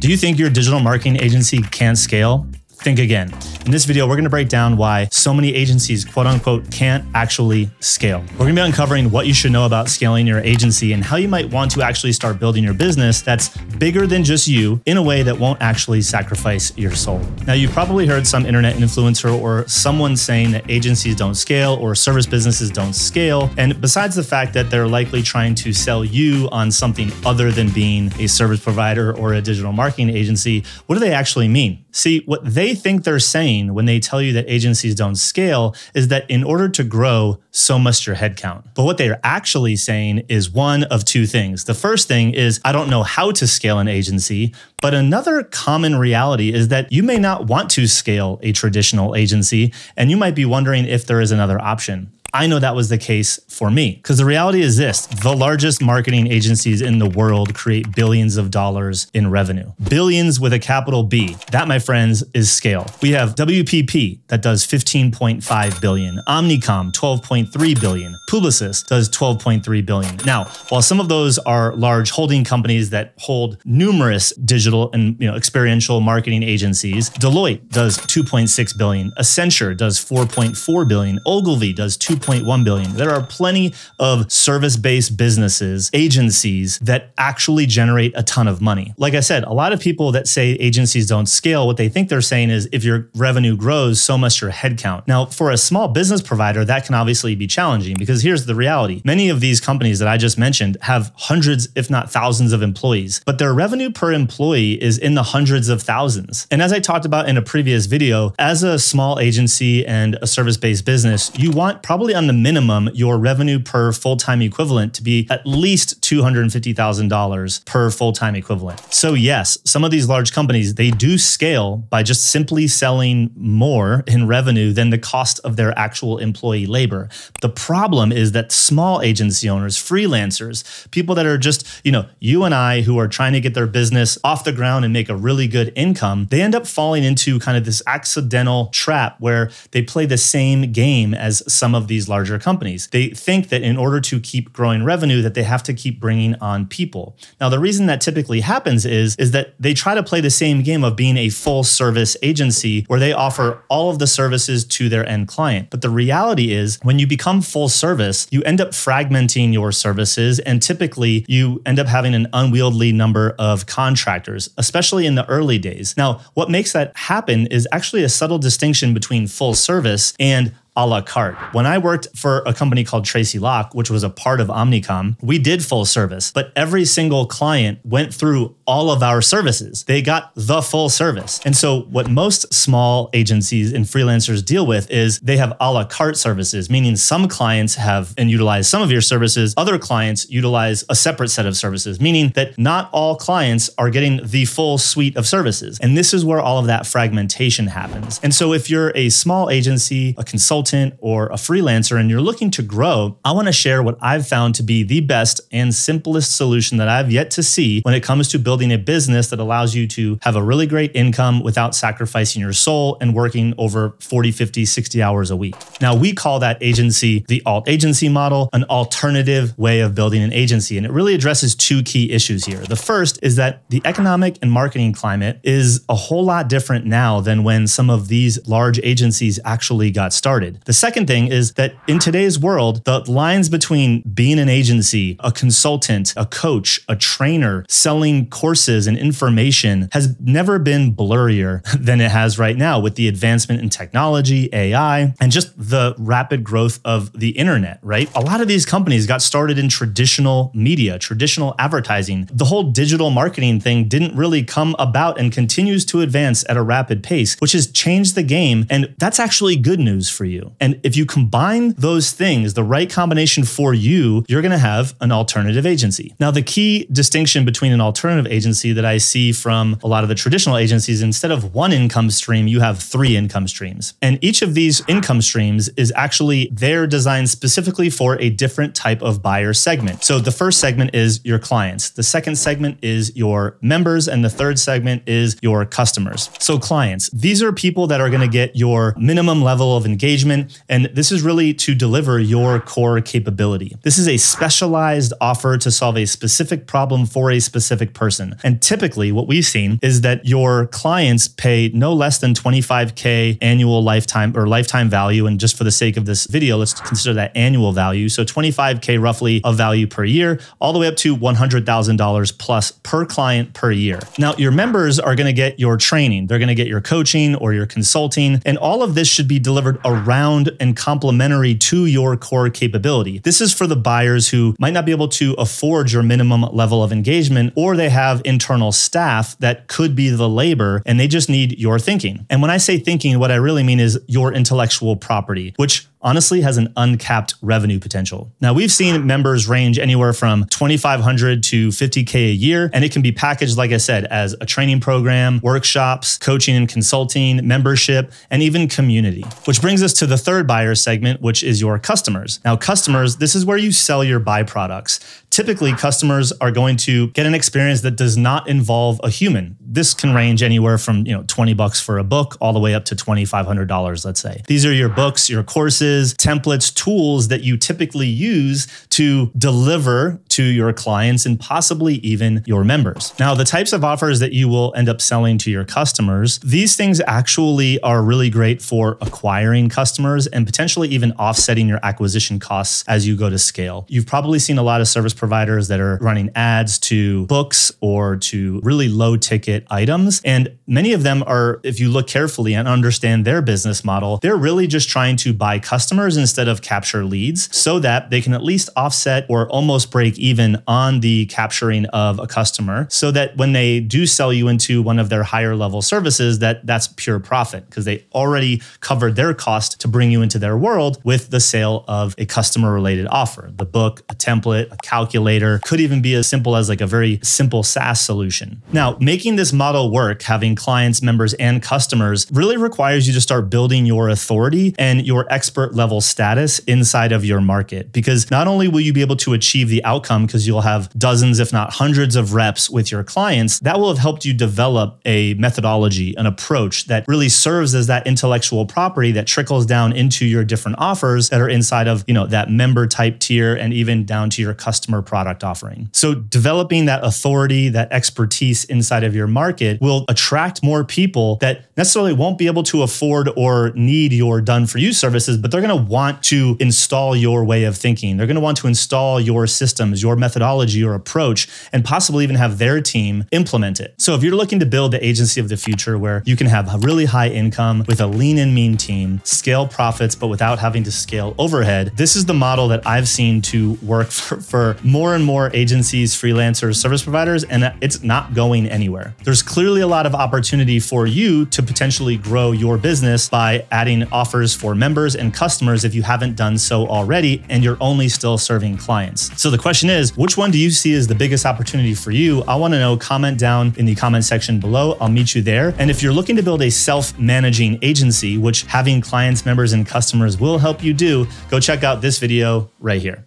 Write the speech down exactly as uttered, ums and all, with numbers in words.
Do you think your digital marketing agency can't scale? Think again. In this video, we're going to break down why so many agencies, quote unquote, can't actually scale. We're going to be uncovering what you should know about scaling your agency and how you might want to actually start building your business that's bigger than just you in a way that won't actually sacrifice your soul. Now, you've probably heard some internet influencer or someone saying that agencies don't scale or service businesses don't scale. And besides the fact that they're likely trying to sell you on something other than being a service provider or a digital marketing agency, what do they actually mean? See, what they think they're saying when they tell you that agencies don't scale is that in order to grow, so must your headcount. But what they're actually saying is one of two things. The first thing is, I don't know how to scale an agency. But another common reality is that you may not want to scale a traditional agency, and you might be wondering if there is another option. I know that was the case for me, because the reality is this: the largest marketing agencies in the world create billions of dollars in revenue. Billions with a capital B. That, my friends, is scale. We have W P P that does fifteen point five billion, Omnicom twelve point three billion, Publicis does twelve point three billion. Now, while some of those are large holding companies that hold numerous digital and you know experiential marketing agencies, Deloitte does two point six billion, Accenture does four point four billion, Ogilvy does two point one billion. There are plenty of service-based businesses, agencies that actually generate a ton of money. Like I said, a lot of people that say agencies don't scale, what they think they're saying is if your revenue grows, so must your headcount. Now, for a small business provider, that can obviously be challenging because here's the reality. Many of these companies that I just mentioned have hundreds, if not thousands of employees, but their revenue per employee is in the hundreds of thousands. And as I talked about in a previous video, as a small agency and a service-based business, you want probably Probably on the minimum, your revenue per full-time equivalent to be at least two hundred fifty thousand dollars per full-time equivalent. So yes, some of these large companies, they do scale by just simply selling more in revenue than the cost of their actual employee labor. The problem is that small agency owners, freelancers, people that are just, you know, you and I who are trying to get their business off the ground and make a really good income, they end up falling into kind of this accidental trap where they play the same game as some of these larger companies. They think that in order to keep growing revenue, that they have to keep bringing on people. Now, the reason that typically happens is, is that they try to play the same game of being a full service agency where they offer all of the services to their end client. But the reality is when you become full service, you end up fragmenting your services. And typically you end up having an unwieldy number of contractors, especially in the early days. Now, what makes that happen is actually a subtle distinction between full service and a la carte. When I worked for a company called Tracy Locke, which was a part of Omnicom, we did full service, but every single client went through all of our services. They got the full service. And so what most small agencies and freelancers deal with is they have a la carte services, meaning some clients have and utilize some of your services. Other clients utilize a separate set of services, meaning that not all clients are getting the full suite of services. And this is where all of that fragmentation happens. And so if you're a small agency, a consultant, or a freelancer and you're looking to grow, I want to share what I've found to be the best and simplest solution that I've yet to see when it comes to building a business that allows you to have a really great income without sacrificing your soul and working over forty, fifty, sixty hours a week. Now, we call that agency the Alt Agency Model, an alternative way of building an agency. And it really addresses two key issues here. The first is that the economic and marketing climate is a whole lot different now than when some of these large agencies actually got started. The second thing is that in today's world, the lines between being an agency, a consultant, a coach, a trainer, selling courses and information has never been blurrier than it has right now with the advancement in technology, A I, and just the rapid growth of the internet, right? A lot of these companies got started in traditional media, traditional advertising. The whole digital marketing thing didn't really come about and continues to advance at a rapid pace, which has changed the game. And that's actually good news for you. And if you combine those things, the right combination for you, you're going to have an alternative agency. Now, the key distinction between an alternative agency that I see from a lot of the traditional agencies, instead of one income stream, you have three income streams. And each of these income streams is actually they're designed specifically for a different type of buyer segment. So the first segment is your clients. The second segment is your members. And the third segment is your customers. So clients, these are people that are going to get your minimum level of engagement, advertisement, and this is really to deliver your core capability. This is a specialized offer to solve a specific problem for a specific person. And typically what we've seen is that your clients pay no less than twenty-five K annual lifetime or lifetime value. And just for the sake of this video, let's consider that annual value. So twenty-five K roughly of value per year, all the way up to one hundred thousand dollars plus per client per year. Now, your members are going to get your training. They're going to get your coaching or your consulting. And all of this should be delivered around and complementary to your core capability. This is for the buyers who might not be able to afford your minimum level of engagement, or they have internal staff that could be the labor and they just need your thinking. And when I say thinking, what I really mean is your intellectual property, which honestly has an uncapped revenue potential. Now, we've seen members range anywhere from twenty-five hundred to fifty K a year, and it can be packaged, like I said, as a training program, workshops, coaching and consulting, membership, and even community. Which brings us to the third buyer segment, which is your customers. Now, customers, this is where you sell your byproducts. Typically, customers are going to get an experience that does not involve a human. This can range anywhere from, you know, twenty bucks for a book all the way up to twenty-five hundred dollars, let's say. These are your books, your courses, templates, tools that you typically use to deliver to your clients and possibly even your members. Now, the types of offers that you will end up selling to your customers, these things actually are really great for acquiring customers and potentially even offsetting your acquisition costs as you go to scale. You've probably seen a lot of service providers that are running ads to books or to really low ticket items. And many of them are, if you look carefully and understand their business model, they're really just trying to buy customers customers instead of capture leads so that they can at least offset or almost break even on the capturing of a customer so that when they do sell you into one of their higher level services, that that's pure profit because they already covered their cost to bring you into their world with the sale of a customer related offer, the book, a template, a calculator, could even be as simple as like a very simple SaaS solution. Now, making this model work, having clients, members, and customers really requires you to start building your authority and your expert level status inside of your market, because not only will you be able to achieve the outcome because you'll have dozens, if not hundreds of reps with your clients, that will have helped you develop a methodology, an approach that really serves as that intellectual property that trickles down into your different offers that are inside of, you know, that member type tier and even down to your customer product offering. So developing that authority, that expertise inside of your market will attract more people that necessarily won't be able to afford or need your done for you services, but they're going to want to install your way of thinking. They're going to want to install your systems, your methodology, your approach, and possibly even have their team implement it. So if you're looking to build the agency of the future where you can have a really high income with a lean and mean team, scale profits, but without having to scale overhead, this is the model that I've seen to work for, for more and more agencies, freelancers, service providers, and it's not going anywhere. There's clearly a lot of opportunity for you to potentially grow your business by adding offers for members and customers if you haven't done so already and you're only still serving clients. So the question is, which one do you see as the biggest opportunity for you? I want to know. Comment down in the comment section below. I'll meet you there. And if you're looking to build a self-managing agency, which having clients, members, and customers will help you do, go check out this video right here.